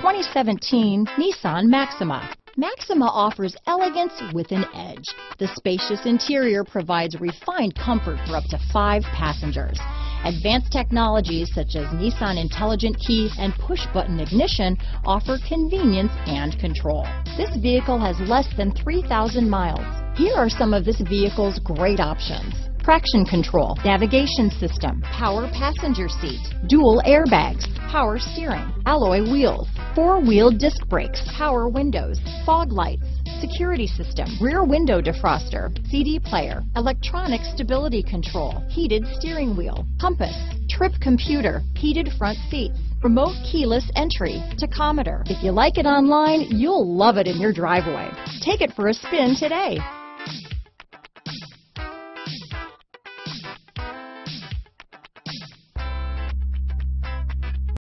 2017 Nissan Maxima. Maxima offers elegance with an edge. The spacious interior provides refined comfort for up to 5 passengers. Advanced technologies such as Nissan Intelligent Key and push-button ignition offer convenience and control. This vehicle has less than 3,000 miles. Here are some of this vehicle's great options: traction control, navigation system, power passenger seat, dual airbags, power steering, alloy wheels, four-wheel disc brakes, power windows, fog lights, security system, rear window defroster, CD player, electronic stability control, heated steering wheel, compass, trip computer, heated front seats, remote keyless entry, tachometer. If you like it online, you'll love it in your driveway. Take it for a spin today.